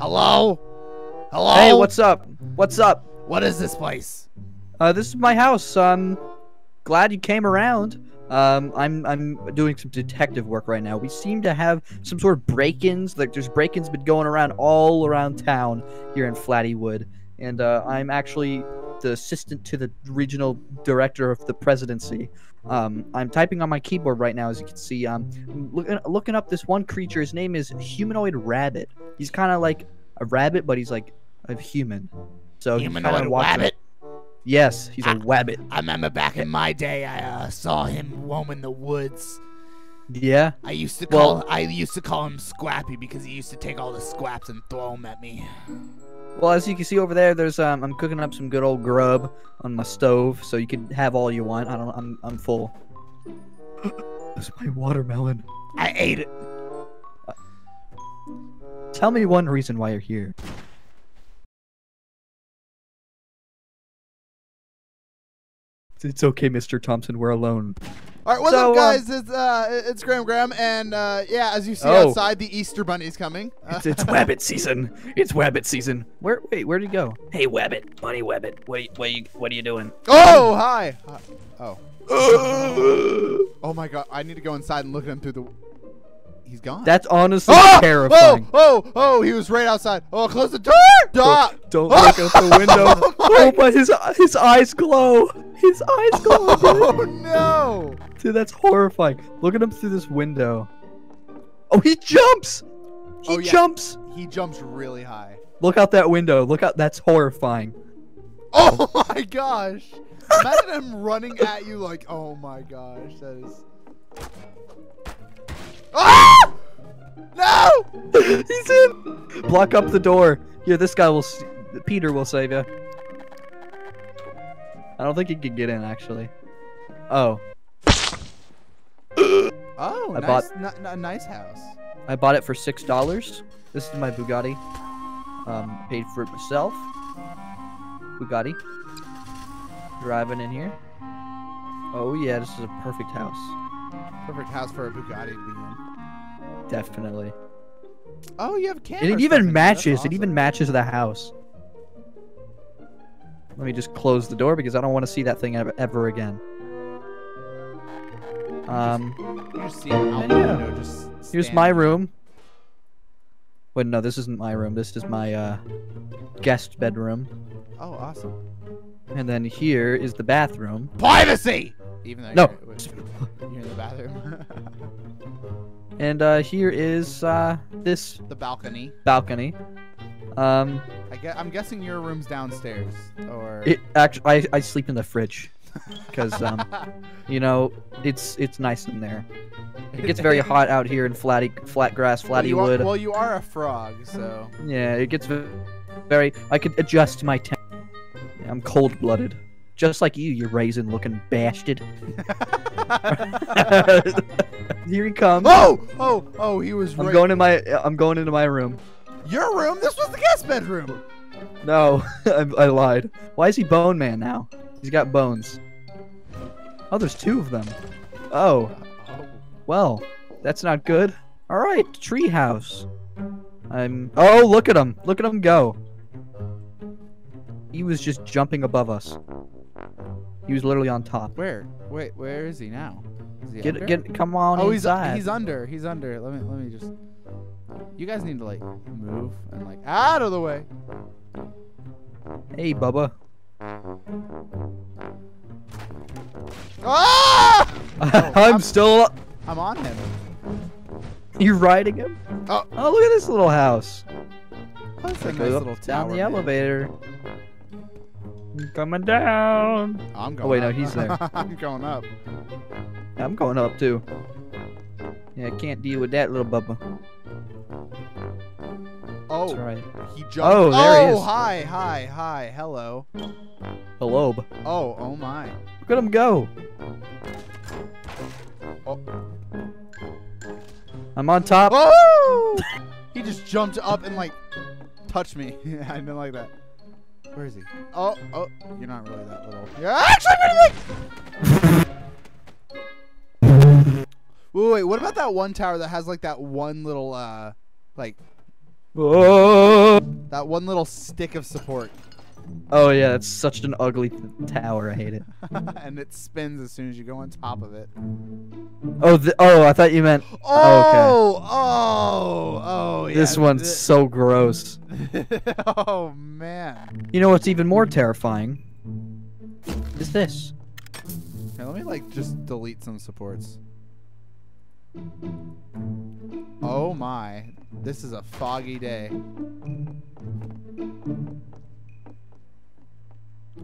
Hello? Hello? Hey, what's up? What's up? What is this place? This is my house. Glad you came around. I'm doing some detective work right now. We seem to have some sort of break-ins. Like, there's break-ins been going around all around town here in Flattywood. And I'm actually the assistant to the regional director of the presidency. I'm typing on my keyboard right now, as you can see. Looking up this one creature. His name is Humanoid Rabbit. He's kind of like a rabbit, but he's like a human. So Humanoid Rabbit? Yes, he's a Wabbit. I remember back in my day, I saw him roaming the woods. Yeah. I used to call him Scrappy because he used to take all the scraps and throw them at me. Well, as you can see over there, there's I'm cooking up some good old grub on my stove, so you can have all you want. I'm full. That's my watermelon. I ate it. Tell me one reason why you're here. It's okay, Mr. Thompson. We're alone. All right, what's up, guys? It's Gram Gram, and yeah, as you see outside, the Easter Bunny's coming. It's Wabbit season. It's Wabbit season. Where'd he go? Hey, Wabbit, Bunny Wabbit. What are you doing? Oh, hi. Oh. Oh my God! I need to go inside and look at him through the. He's gone. That's honestly terrifying. Oh, he was right outside. Oh, close the door. Don't look out the window. Oh, but his eyes glow. His eyes glow. Oh, no. Dude, that's horrifying. Look at him through this window. Oh, he jumps. He jumps. He jumps really high. Look out that window. Look out. That's horrifying. Oh, my gosh. Imagine him running at you like, oh, my gosh. That is... Ah! No! He's in! Block up the door. Here, this guy will... Peter will save you. I don't think he can get in, actually. Oh. Oh, nice house. I bought it for $6. This is my Bugatti. Paid for it myself. Bugatti. Driving in here. Oh, yeah, this is a perfect house. Perfect house for a Bugatti to be in. Definitely. Oh, you have cameras. It even matches. Awesome. It even matches the house. Let me just close the door because I don't want to see that thing ever again. Here's my room. Wait, no, this isn't my room. This is my guest bedroom. Oh, awesome. And then here is the bathroom. Privacy. Even though you're in the bathroom. And here is the balcony. I'm guessing your room's downstairs, or it actually I sleep in the fridge, because you know it's nice in there. It gets very hot out here in Flattywood. Well, you are a frog, so yeah, it gets very. I could adjust my temp. I'm cold-blooded. Just like you raisin-looking bastard. Here he comes. Oh! He was. I'm going into my room. Your room? This was the guest bedroom. No, I lied. Why is he Bone Man now? He's got bones. Oh, there's two of them. Oh. Well, that's not good. All right, treehouse. Oh, look at him! Look at him go. He was just jumping above us. He was literally on top. Where? Wait, where is he now? Is he under? Come on inside. He's under. He's under. Let me just. You guys need to like move and like out of the way. Hey, Bubba. Ah! Oh, I'm on him. You're riding him? Oh, look at this little house. That's a nice little tower. Down the elevator. Coming down. I'm going. Oh wait, no, he's there. I'm going up. Yeah, I'm going up too. Yeah, I can't deal with that little Bubba. Oh, that's right. He jumped. Oh, there he is. Hi, hello. Hello. Oh my. Look at him go. Oh. I'm on top. Oh! He just jumped up and like touched me. I didn't like that. Where is he? Oh, you're not really that little. You're actually pretty big! Wait, what about that one tower that has, like, that one little, like... Oh! That one little stick of support. Oh yeah, that's such an ugly tower. I hate it. And it spins as soon as you go on top of it. Oh, I thought you meant. Oh, okay. Oh, yeah. This one's so gross. Oh man. You know what's even more terrifying? Is this? Okay, let me like just delete some supports. Oh my! This is a foggy day.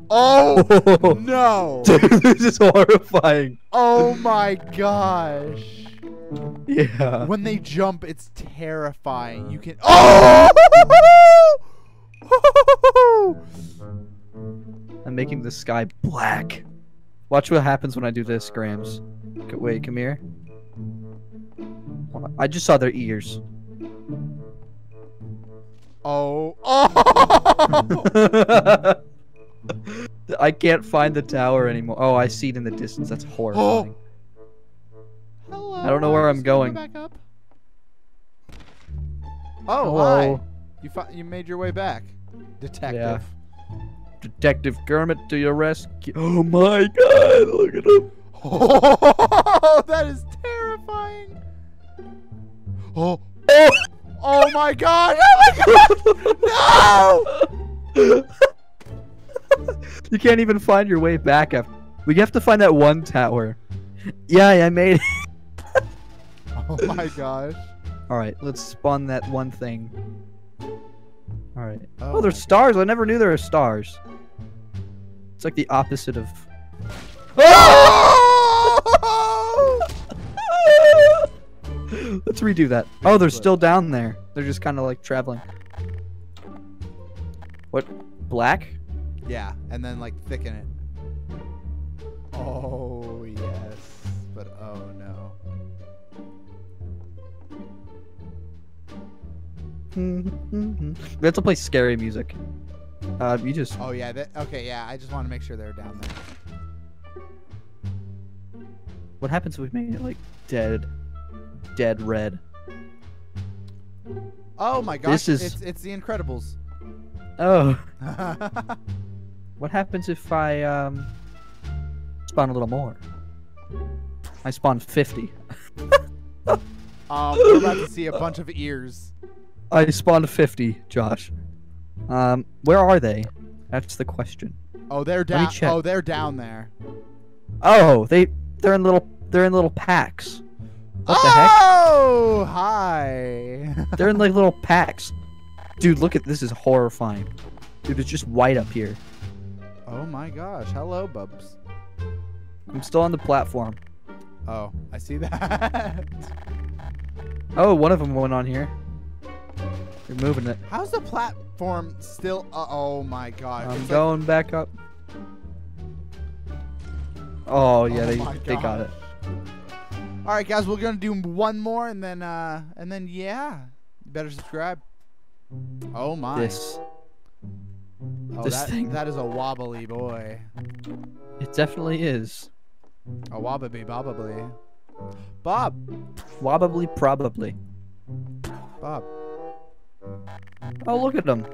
Oh no! Dude, this is horrifying. Oh my gosh! Yeah. When they jump, it's terrifying. You can. Oh! I'm making the sky black. Watch what happens when I do this, Grams. Wait, come here. I just saw their ears. Oh! Oh! I can't find the tower anymore. Oh, I see it in the distance. That's horrifying. Hello. I don't know where I'm going. Back up. Oh, hello. Hi. You made your way back, detective. Yeah. Detective Kermit to your rescue. Oh my God! Look at him. Oh, that is terrifying. Oh. Oh. Oh my God! Oh my God! No! You can't even find your way back up. We have to find that one tower. Yeah, I made it. Oh my gosh. Alright, let's spawn that one thing. Alright. Oh, there's stars. I never knew there were stars. It's like the opposite of... Oh! Let's redo that. Oh, they're still down there. They're just kind of like traveling. What? Black? Yeah, and then like thicken it. Oh yes, but oh no. We have to play scary music. You just. Oh yeah. Okay. Yeah. I just want to make sure they're down there. What happens if we make it like dead red? Oh my gosh! This is. It's the Incredibles. Oh. What happens if I spawn a little more? I spawn 50. We're about to see a bunch of ears. I spawned 50, Josh. Where are they? That's the question. Oh, they're down. Oh, they're down there. Oh, they're in little packs. What the heck? Oh, hi. They're in like little packs. Dude, look at this. Is horrifying. Dude, it's just white up here. Oh my gosh. Hello, Bubs. I'm still on the platform. Oh, I see that. Oh, one of them went on here. You're moving it. How's the platform still? Oh my god. I'm going back up. Oh, yeah, they got it. All right, guys, we're going to do one more and then yeah, you better subscribe. Oh my. This thing. That is a wobbly boy. It definitely is. A wobbly, bobbly. Bob! Wobbly, probably. Bob. Oh, look at them.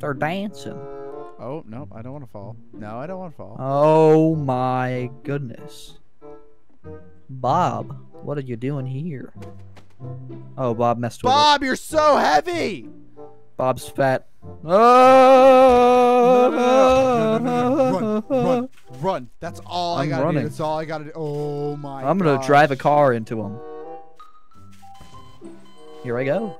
They're dancing. Oh, no, I don't want to fall. No, I don't want to fall. Oh my goodness. Bob, what are you doing here? Oh, Bob messed with it. Bob, you're so heavy! Bob's fat. No. Run, run, run. That's all I gotta do. That's all I gotta do. Oh my god. I'm gonna drive a car into him. Here I go.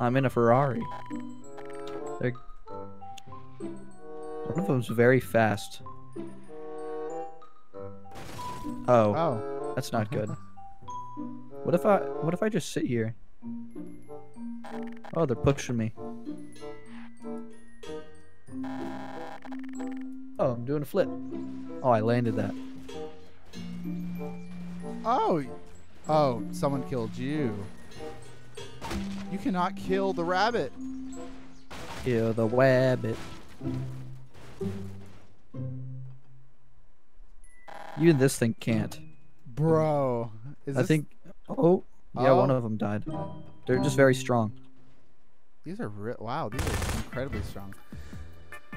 I'm in a Ferrari. One of them's very fast. Oh. That's not good. What if I just sit here? Oh, they're pushing me. Oh, I'm doing a flip. Oh, I landed that. Oh, someone killed you. You cannot kill the rabbit. Kill the wabbit. You and this thing can't. Bro. I think... Oh. Yeah, one of them died. They're just very strong. These are real. Wow, these are incredibly strong.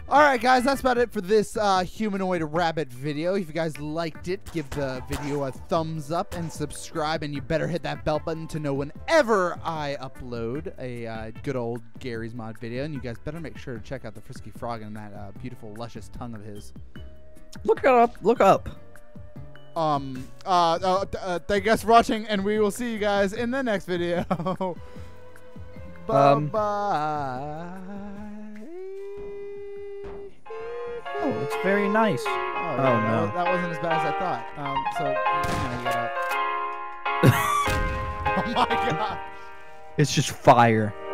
All right, guys, that's about it for this humanoid rabbit video. If you guys liked it, give the video a thumbs up and subscribe, and you better hit that bell button to know whenever I upload a good old Garry's Mod video. And you guys better make sure to check out the frisky frog and that beautiful, luscious tongue of his. Look up. Look up. Thank you guys for watching, and we will see you guys in the next video. Bye-bye. Oh, it's very nice. Oh, yeah, no. That wasn't as bad as I thought. So, you know, you gotta... Oh, my God. It's just fire.